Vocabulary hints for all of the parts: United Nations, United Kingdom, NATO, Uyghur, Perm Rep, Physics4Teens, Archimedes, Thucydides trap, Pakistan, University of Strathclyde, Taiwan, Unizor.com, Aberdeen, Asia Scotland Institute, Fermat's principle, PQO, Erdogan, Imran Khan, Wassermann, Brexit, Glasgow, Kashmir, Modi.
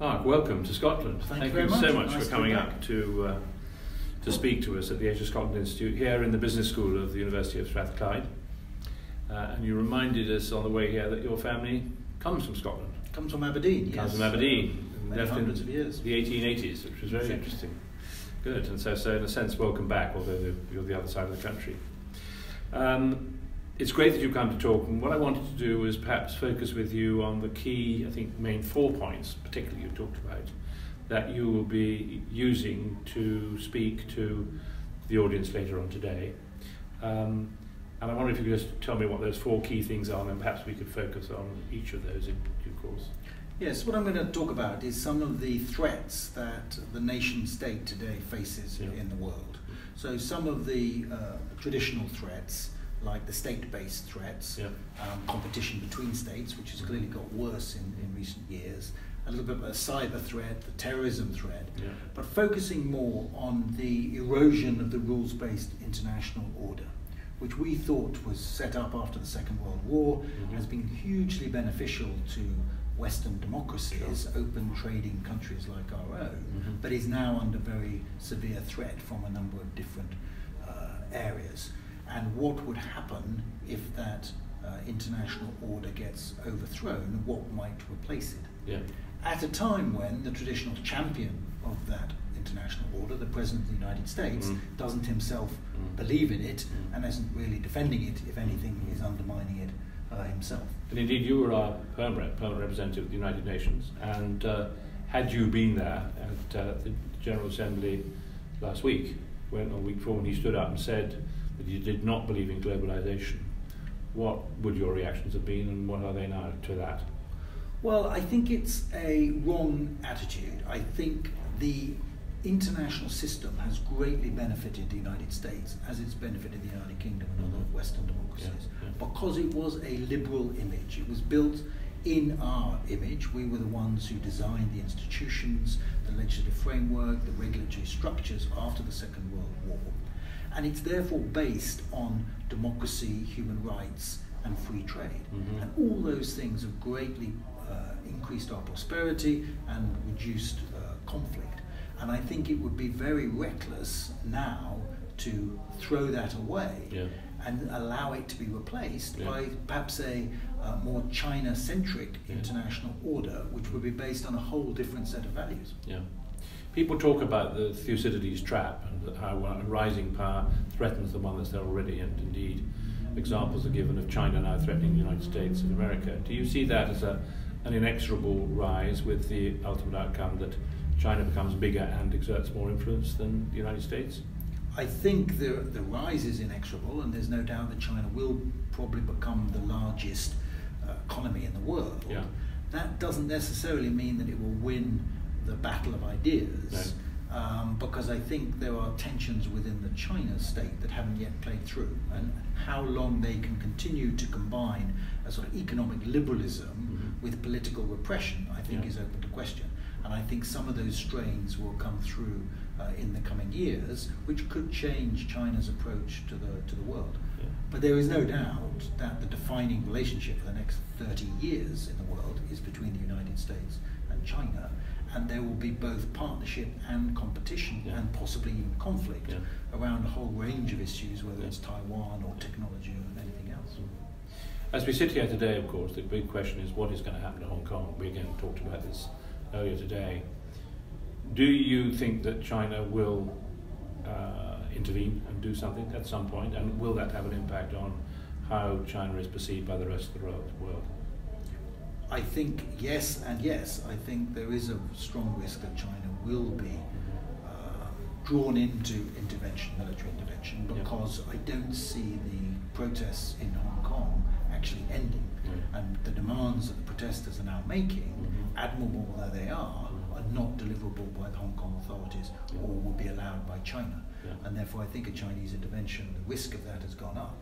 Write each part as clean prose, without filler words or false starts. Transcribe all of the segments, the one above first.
Mark, welcome to Scotland. Thank you so much for coming up to speak to us at the Asia Scotland Institute here in the Business School of the University of Strathclyde. And you reminded us on the way here that your family comes from Scotland. Comes from Aberdeen, yes. Comes from Aberdeen. Left hundreds of years. The 1880s, which was very interesting. Good, and so in a sense, welcome back, although you're the other side of the country. It's great that you've come to talk, and what I wanted to do was perhaps focus with you on the key, I think, main 4 points, particularly you talked about, that you will be using to speak to the audience later on today. And I wonder if you could just tell me what those 4 key things are, and perhaps we could focus on each of those in due course. Yes, what I'm going to talk about is some of the threats that the nation state today faces in the world. So some of the traditional threats, like the state-based threats, competition between states, which has clearly got worse in recent years, a little bit of a cyber threat, the terrorism threat, but focusing more on the erosion of the rules-based international order, which we thought was set up after the Second World War, has been hugely beneficial to Western democracies, open trading countries like our own, but is now under very severe threat from a number of different areas. And what would happen if that international order gets overthrown? What might replace it? Yeah. At a time when the traditional champion of that international order, the President of the United States, doesn't himself believe in it and isn't really defending it. If anything, he is undermining it himself. And indeed, you were our Perm Rep, permanent representative of the United Nations, and had you been there at the General Assembly last week, when, or week before, when he stood up and said that you did not believe in globalization, what would your reactions have been, and what are they now to that? Well, I think it's a wrong attitude. I think the international system has greatly benefited the United States, as it's benefited the United Kingdom and other Western democracies, because it was a liberal image. It was built in our image. We were the ones who designed the institutions, the legislative framework, the regulatory structures after the Second World War. And it's therefore based on democracy, human rights, and free trade. And all those things have greatly increased our prosperity and reduced conflict. And I think it would be very reckless now to throw that away and allow it to be replaced by perhaps a more China-centric international order, which would be based on a whole different set of values. Yeah. People talk about the Thucydides trap and how a rising power threatens the one that's there already, and indeed examples are given of China now threatening the United States and America. Do you see that as an inexorable rise, with the ultimate outcome that China becomes bigger and exerts more influence than the United States? I think the rise is inexorable, and there's no doubt that China will probably become the largest economy in the world. Yeah. That doesn't necessarily mean that it will win the battle of ideas, because I think there are tensions within the China state that haven't yet played through, and how long they can continue to combine a sort of economic liberalism with political repression, I think, is open to question. And I think some of those strains will come through in the coming years, which could change China's approach to the world. Yeah. But there is no doubt that the defining relationship for the next 30 years in the world is between the United States and China, and there will be both partnership and competition and possibly even conflict around a whole range of issues, whether it's Taiwan or technology or anything else. As we sit here today, of course, the big question is what is going to happen to Hong Kong. We again talked about this earlier today. Do you think that China will intervene and do something at some point, and will that have an impact on how China is perceived by the rest of the world? I think yes and yes. I think there is a strong risk that China will be drawn into intervention, military intervention, because I don't see the protests in Hong Kong actually ending, and the demands that the protesters are now making, admirable though they are not deliverable by the Hong Kong authorities or will be allowed by China. And therefore I think a Chinese intervention, the risk of that has gone up.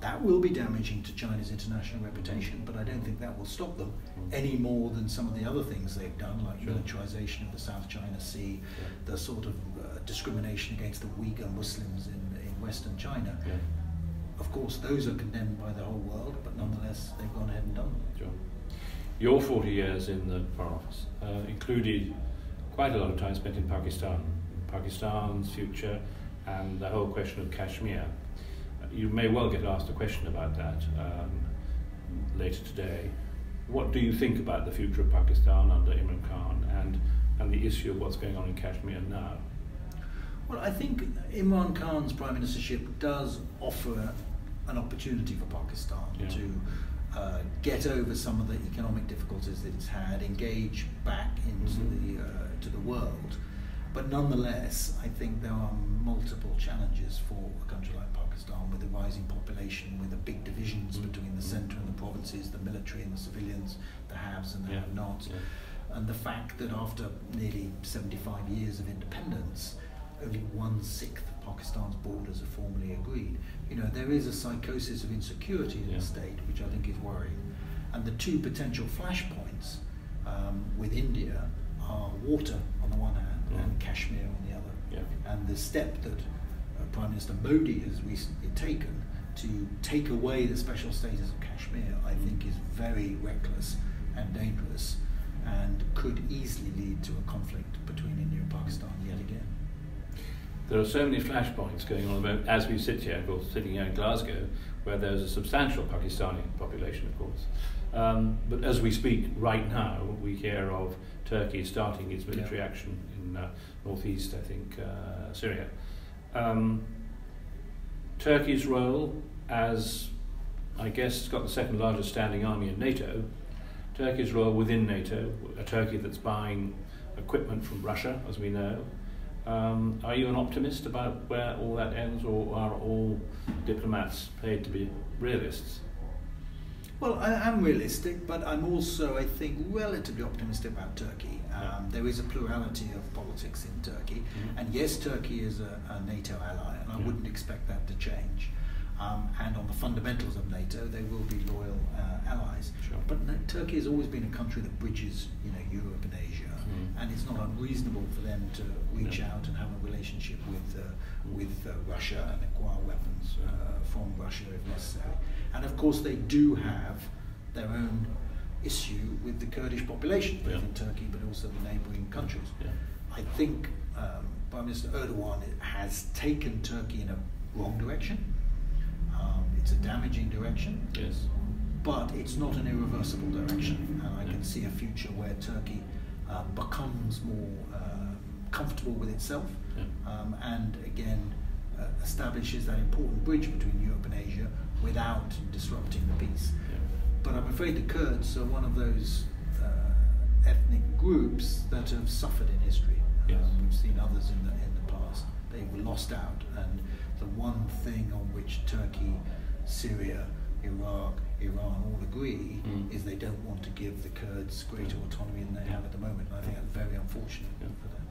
That will be damaging to China's international reputation, but I don't think that will stop them any more than some of the other things they've done, like militarization of the South China Sea, the sort of discrimination against the Uyghur Muslims in Western China. Of course, those are condemned by the whole world, but nonetheless, they've gone ahead and done them. your 40 years in the Foreign Office included quite a lot of time spent in Pakistan, Pakistan's future, and the whole question of Kashmir. You may well get asked a question about that later today. What do you think about the future of Pakistan under Imran Khan and the issue of what's going on in Kashmir now? Well, I think Imran Khan's prime ministership does offer an opportunity for Pakistan to get over some of the economic difficulties that it's had, engage back into to the world. But nonetheless, I think there are multiple challenges for a country like Pakistan, with a rising population, with the big divisions between the centre and the provinces, the military and the civilians, the haves and the have-nots, and the fact that after nearly 75 years of independence, only 1/6 of Pakistan's borders are formally agreed. You know, there is a psychosis of insecurity in the state, which I think is worrying. And the two potential flashpoints with India are water on the one hand, and Kashmir on the other. And the step that Prime Minister Modi has recently taken to take away the special status of Kashmir, I think, is very reckless and dangerous and could easily lead to a conflict between India and Pakistan yet again. There are so many flashpoints going on about, as we sit here, of course, sitting here in Glasgow, where there's a substantial Pakistani population, of course. But as we speak right now, we hear of Turkey starting its military action in northeast, I think, Syria. Turkey's role as, I guess, it's got the second largest standing army in NATO. Turkey's role within NATO, a Turkey that's buying equipment from Russia, as we know. Are you an optimist about where all that ends, or are all diplomats paid to be realists? Well, I am realistic, but I'm also, I think, relatively optimistic about Turkey. There is a plurality of politics in Turkey, and yes, Turkey is a NATO ally, and I wouldn't expect that to change. And on the fundamentals of NATO, they will be loyal allies. But Turkey has always been a country that bridges, you know, Europe and Asia, and it's not unreasonable for them to reach out and have a relationship with Russia and acquire weapons from Russia if necessary. And of course, they do have their own issue with the Kurdish population, both in Turkey but also the neighbouring countries. I think Prime Minister Erdogan has taken Turkey in a wrong direction. It's a damaging direction, but it's not an irreversible direction. And I can see a future where Turkey becomes more comfortable with itself and again establishes that important bridge between Europe and Asia without disrupting the peace. But I'm afraid the Kurds are one of those ethnic groups that have suffered in history. We've seen others in the past. They've lost out, and the one thing on which Turkey, Syria, Iraq, Iran all agree is they don't want to give the Kurds greater autonomy than they have at the moment. And I think that's very unfortunate for them.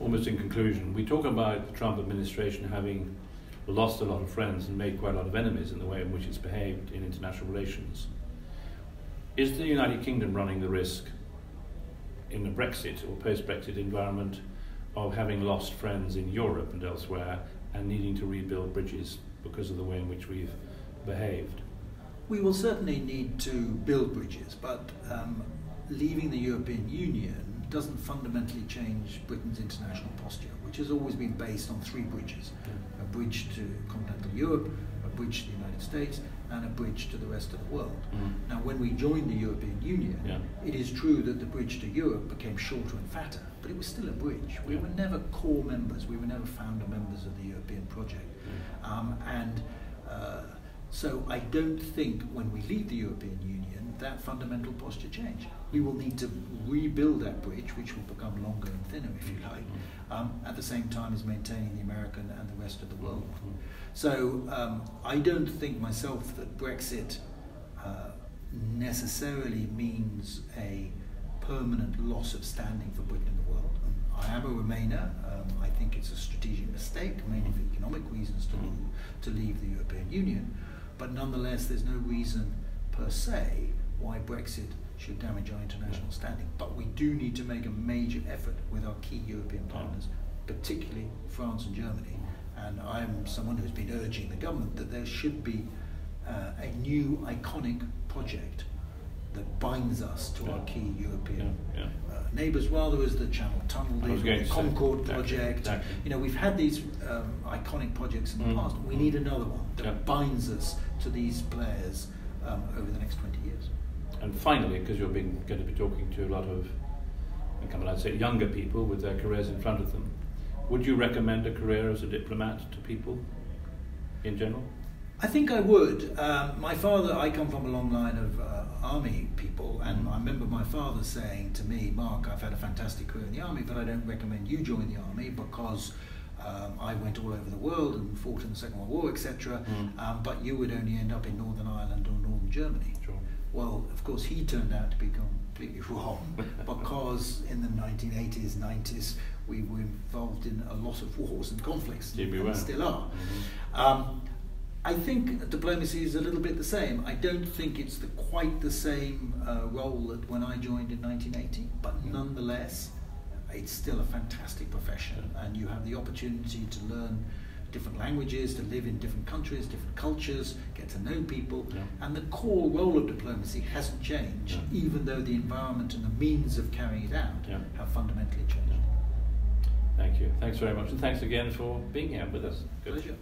Almost in conclusion, we talk about the Trump administration having lost a lot of friends and made quite a lot of enemies in the way in which it's behaved in international relations. Is the United Kingdom running the risk in the Brexit or post-Brexit environment of having lost friends in Europe and elsewhere and needing to rebuild bridges because of the way in which we've behaved? We will certainly need to build bridges, but leaving the European Union doesn't fundamentally change Britain's international posture, which has always been based on three bridges: a bridge to continental Europe, a bridge to the United States, and a bridge to the rest of the world. Now, when we joined the European Union, it is true that the bridge to Europe became shorter and fatter, but it was still a bridge. We were never core members, we were never founder members of the European project. So I don't think when we leave the European Union, that fundamental posture change. We will need to rebuild that bridge, which will become longer and thinner, if you like, at the same time as maintaining the American and the rest of the world. So I don't think myself that Brexit necessarily means a permanent loss of standing for Britain in the world. I am a Remainer. I think it's a strategic mistake, mainly for economic reasons, to leave the European Union. But nonetheless, there's no reason per se why Brexit should damage our international standing. But we do need to make a major effort with our key European partners, particularly France and Germany. And I'm someone who's been urging the government that there should be a new iconic project that binds us to our key European neighbours. Well, there was the Channel Tunnel deal, the Concord project. Exactly. You know, we've had these iconic projects in the past. We need another one that binds us to these players over the next 20 years. And finally, because you're going to be talking to a lot of, I'd say, younger people with their careers in front of them, would you recommend a career as a diplomat to people in general? I think I would. My father, I come from a long line of army people, and I remember my father saying to me, "Mark, I've had a fantastic career in the army, but I don't recommend you join the army because I went all over the world and fought in the Second World War, etc. But you would only end up in Northern Ireland or Northern Germany." Sure. Well, of course, he turned out to be completely wrong because in the 1980s, 90s, we were involved in a lot of wars and conflicts, and still are. I think diplomacy is a little bit the same. I don't think it's quite the same role that when I joined in 1980, but nonetheless, it's still a fantastic profession, and you have the opportunity to learn different languages, to live in different countries, different cultures, get to know people, and the core role of diplomacy hasn't changed, even though the environment and the means of carrying it out have fundamentally changed. Thank you. Thanks very much, and thanks again for being here with us. Good. Pleasure.